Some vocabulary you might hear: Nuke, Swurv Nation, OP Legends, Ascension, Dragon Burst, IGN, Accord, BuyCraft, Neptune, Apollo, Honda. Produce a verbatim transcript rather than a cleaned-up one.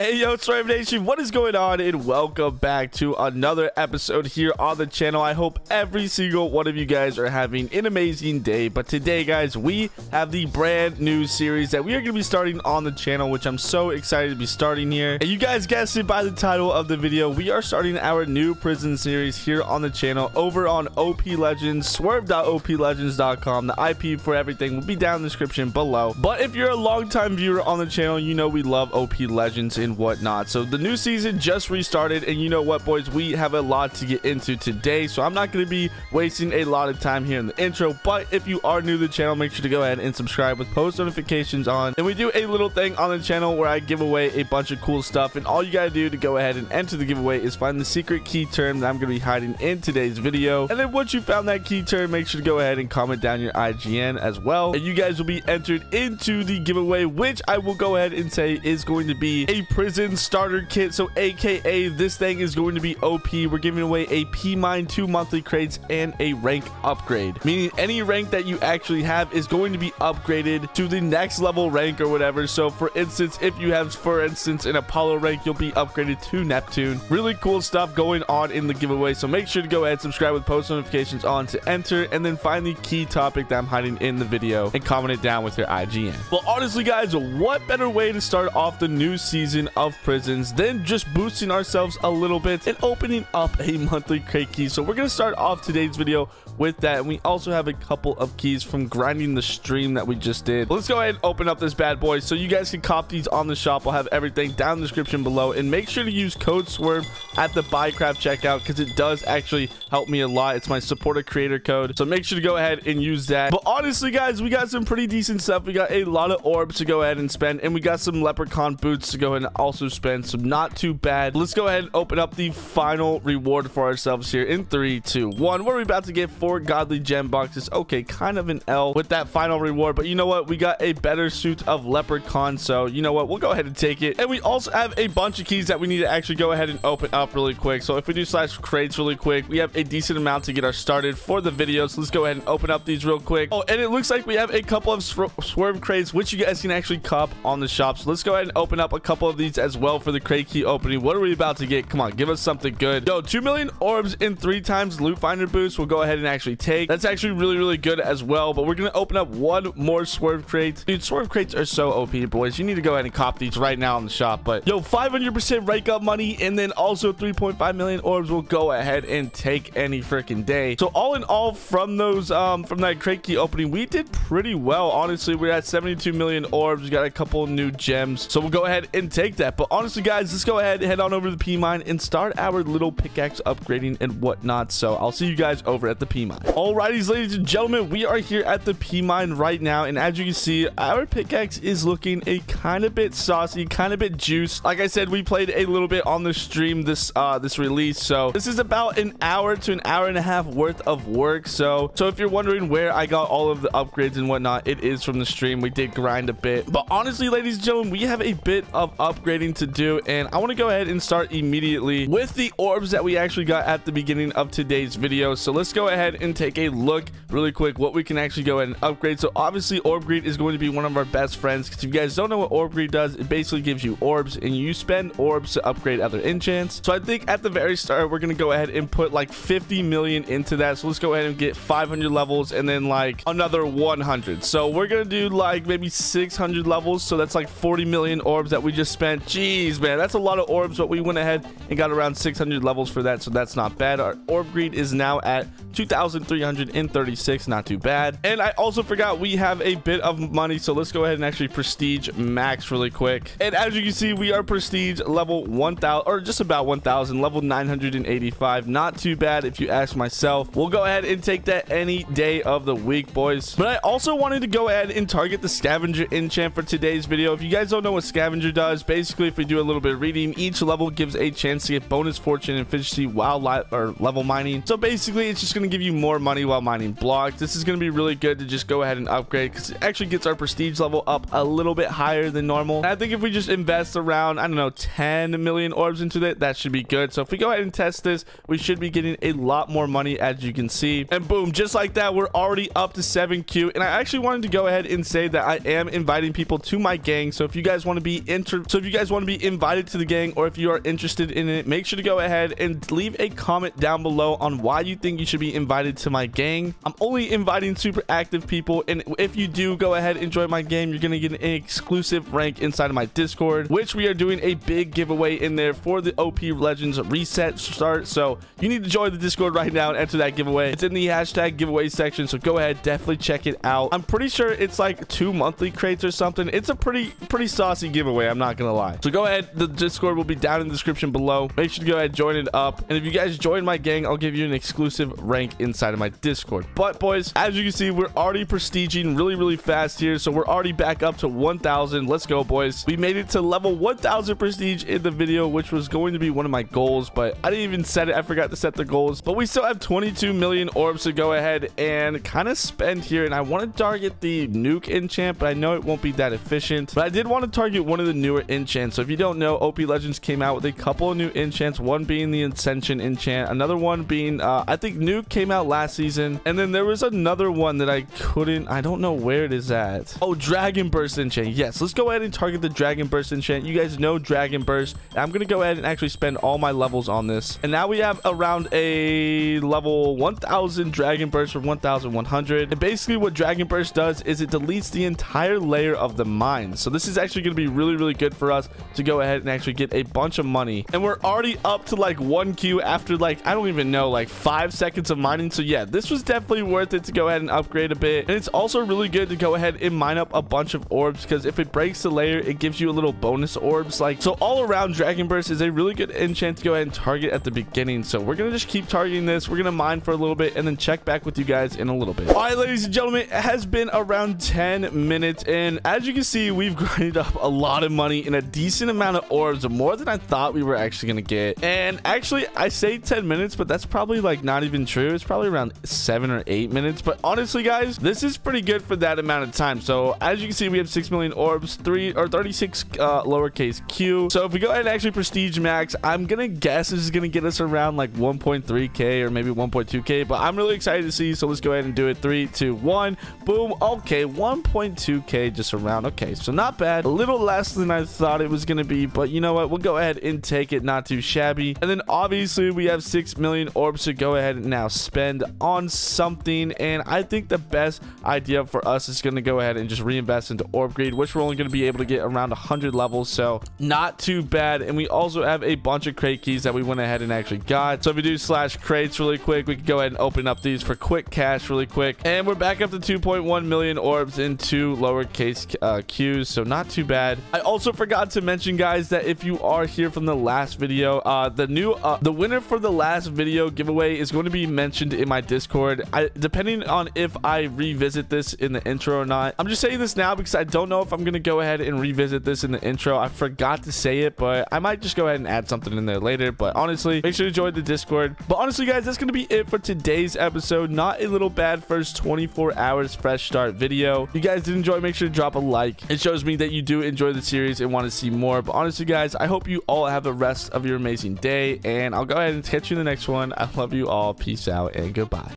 Hey yo, Swurv Nation, what is going on, and welcome back to another episode here on the channel. I hope every single one of you guys are having an amazing day. But today, guys, we have the brand new series that we are going to be starting on the channel, which I'm so excited to be starting here. And you guys guessed it by the title of the video, we are starting our new prison series here on the channel over on O P Legends, swurv dot O P legends dot com. The I P for everything will be down in the description below. But if you're a longtime viewer on the channel, you know we love O P Legends and whatnot. So the new season just restarted, and you know what, boys, we have a lot to get into today, so I'm not going to be wasting a lot of time here in the intro. But if you are new to the channel, make sure to go ahead and subscribe with post notifications on, and we do a little thing on the channel where I give away a bunch of cool stuff, and all you gotta do to go ahead and enter the giveaway is find the secret key term that I'm gonna be hiding in today's video. And then once you found that key term, make sure to go ahead and comment down your I G N as well, and you guys will be entered into the giveaway, which I will go ahead and say is going to be a prison starter kit. So aka this thing is going to be O P. We're giving away a P mine, two monthly crates, and a rank upgrade, meaning any rank that you actually have is going to be upgraded to the next level rank or whatever. So for instance, if you have for instance an Apollo rank, you'll be upgraded to Neptune. Really cool stuff going on in the giveaway, so make sure to go ahead and subscribe with post notifications on to enter, and then find the key topic that I'm hiding in the video and comment it down with your I G N. Well, honestly guys, what better way to start off the new season of prisons then just boosting ourselves a little bit and opening up a monthly crate key. So we're gonna start off today's video with that, and we also have a couple of keys from grinding the stream that we just did. Let's go ahead and open up this bad boy. So you guys can cop these on the shop. I'll have everything down in the description below, and make sure to use code SWURV at the BuyCraft checkout, because it does actually help me a lot. It's my supporter creator code, so make sure to go ahead and use that. But honestly guys, we got some pretty decent stuff. We got a lot of orbs to go ahead and spend, and we got some leprechaun boots to go ahead and also spend, some not too bad. Let's go ahead and open up the final reward for ourselves here in three two one, where we're about to get four godly gem boxes. Okay, kind of an L with that final reward, but you know what, we got a better suit of leprechaun, so you know what, we'll go ahead and take it. And we also have a bunch of keys that we need to actually go ahead and open up really quick. So if we do slash crates really quick, we have a decent amount to get us started for the video, so let's go ahead and open up these real quick. Oh, and it looks like we have a couple of Swurv crates, which you guys can actually cop on the shop, so let's go ahead and open up a couple of these as well for the crate key opening. What are we about to get? Come on, give us something good. Yo, two million orbs in three times loot finder boost. We'll go ahead and actually take. That's actually really, really good as well. But we're gonna open up one more Swurv crate. Dude, Swurv crates are so O P, boys. You need to go ahead and cop these right now in the shop. But yo, five hundred percent rank up money, and then also three point five million orbs. We'll go ahead and take any freaking day. So all in all, from those um from that crate key opening, we did pretty well. Honestly, we're at seventy-two million orbs. We got a couple new gems, so we'll go ahead and take that. But honestly guys, let's go ahead and head on over to the P mine and start our little pickaxe upgrading and whatnot. So I'll see you guys over at the P mine. Alrighties, ladies and gentlemen, we are here at the P mine right now, and as you can see, our pickaxe is looking a kind of bit saucy, kind of bit juiced. Like I said, we played a little bit on the stream this uh this release, so this is about an hour to an hour and a half worth of work. So so if you're wondering where I got all of the upgrades and whatnot, it is from the stream. We did grind a bit, but honestly ladies and gentlemen, we have a bit of upgrading to do, and I want to go ahead and start immediately with the orbs that we actually got at the beginning of today's video. So let's go ahead and take a look really quick what we can actually go ahead and upgrade. So obviously orb greed is going to be one of our best friends, because if you guys don't know what orb greed does, it basically gives you orbs, and you spend orbs to upgrade other enchants. So I think at the very start we're going to go ahead and put like fifty million into that. So let's go ahead and get five hundred levels, and then like another one hundred. So we're going to do like maybe six hundred levels, so that's like forty million orbs that we just spent. Jeez man, that's a lot of orbs, but we went ahead and got around six hundred levels for that, so that's not bad. Our orb greed is now at two thousand three hundred thirty-six, not too bad. And I also forgot we have a bit of money, so let's go ahead and actually prestige max really quick. And as you can see, we are prestige level one thousand, or just about one thousand, level nine hundred eighty-five. Not too bad if you ask myself. We'll go ahead and take that any day of the week, boys. But I also wanted to go ahead and target the scavenger enchant for today's video. If you guys don't know what scavenger does, basically if we do a little bit of reading, each level gives a chance to get bonus fortune and efficiency while li or level mining. So basically it's just going to give you more money while mining blocks. This is going to be really good to just go ahead and upgrade, because it actually gets our prestige level up a little bit higher than normal. And I think if we just invest around, I don't know, ten million orbs into that, that should be good. So if we go ahead and test this, we should be getting a lot more money, as you can see. And boom, just like that, we're already up to seven Q. And I actually wanted to go ahead and say that I am inviting people to my gang. So if you guys want to be inter so if if you guys want to be invited to the gang or if you are interested in it, make sure to go ahead and leave a comment down below on why you think you should be invited to my gang. I'm only inviting super active people, and if you do go ahead and join my game, you're gonna get an exclusive rank inside of my Discord, which we are doing a big giveaway in there for the O P Legends reset start. So you need to join the Discord right now and enter that giveaway. It's in the hashtag giveaway section, so go ahead, definitely check it out. I'm pretty sure it's like two monthly crates or something. It's a pretty pretty saucy giveaway, I'm not gonna lie. So go ahead, the Discord will be down in the description below. Make sure to go ahead and join it up, and if you guys join my gang, I'll give you an exclusive rank inside of my Discord. But boys, as you can see, we're already prestiging really really fast here, so we're already back up to one thousand. Let's go boys, we made it to level one thousand prestige in the video, which was going to be one of my goals, but I didn't even set it. I forgot to set the goals, but we still have twenty-two million orbs to go ahead and kind of spend here, and I want to target the nuke enchant, but I know it won't be that efficient, but I did want to target one of the newer enchants. So if you don't know, O P Legends came out with a couple of new enchants, one being the Ascension enchant, another one being uh I think Nuke came out last season, and then there was another one that I couldn't, I don't know where it is at. Oh, Dragon Burst enchant. Yes, let's go ahead and target the Dragon Burst enchant. You guys know Dragon Burst, and I'm gonna go ahead and actually spend all my levels on this, and now we have around a level one thousand Dragon Burst for one thousand one hundred. And basically what Dragon Burst does is it deletes the entire layer of the mines, so this is actually going to be really really good for us to go ahead and actually get a bunch of money. And we're already up to like one Q after like, I don't even know, like five seconds of mining. So yeah, this was definitely worth it to go ahead and upgrade a bit, and it's also really good to go ahead and mine up a bunch of orbs, because if it breaks the layer, it gives you a little bonus orbs. Like, so all around Dragon Burst is a really good enchant to go ahead and target at the beginning. So we're gonna just keep targeting this, we're gonna mine for a little bit, and then check back with you guys in a little bit. All right ladies and gentlemen, it has been around ten minutes, and as you can see, we've grinded up a lot of money and a decent amount of orbs, more than I thought we were actually gonna get. And actually I say ten minutes, but that's probably like not even true, it's probably around seven or eight minutes. But honestly guys, this is pretty good for that amount of time. So as you can see, we have six million orbs, three or thirty-six uh lowercase q. So if we go ahead and actually prestige max, I'm gonna guess this is gonna get us around like one point three K or maybe one point two K, but I'm really excited to see. So let's go ahead and do it. Three two one boom. Okay, one point two K just around. Okay, so not bad, a little less than I thought it was gonna be, but you know what, we'll go ahead and take it, not too shabby. And then obviously we have six million orbs to go ahead and now spend on something, and I think the best idea for us is gonna go ahead and just reinvest into orb greed, which we're only gonna be able to get around one hundred levels, so not too bad. And we also have a bunch of crate keys that we went ahead and actually got. So if we do slash crates really quick, we can go ahead and open up these for quick cash really quick, and we're back up to two point one million orbs in two lowercase uh, q's, so not too bad. I also forgot to mention guys that if you are here from the last video, uh the new uh the winner for the last video giveaway is going to be mentioned in my Discord. I depending on if I revisit this in the intro or not. I'm just saying this now because I don't know if I'm going to go ahead and revisit this in the intro. I forgot to say it, but I might just go ahead and add something in there later. But honestly, make sure to join the Discord. But honestly guys, that's going to be it for today's episode. Not a little bad first twenty-four hours fresh start video. If you guys did enjoy, make sure to drop a like, it shows me that you do enjoy the series and want to see more. But honestly guys, I hope you all have the rest of your amazing day, and I'll go ahead and catch you in the next one. I love you all, peace out and goodbye.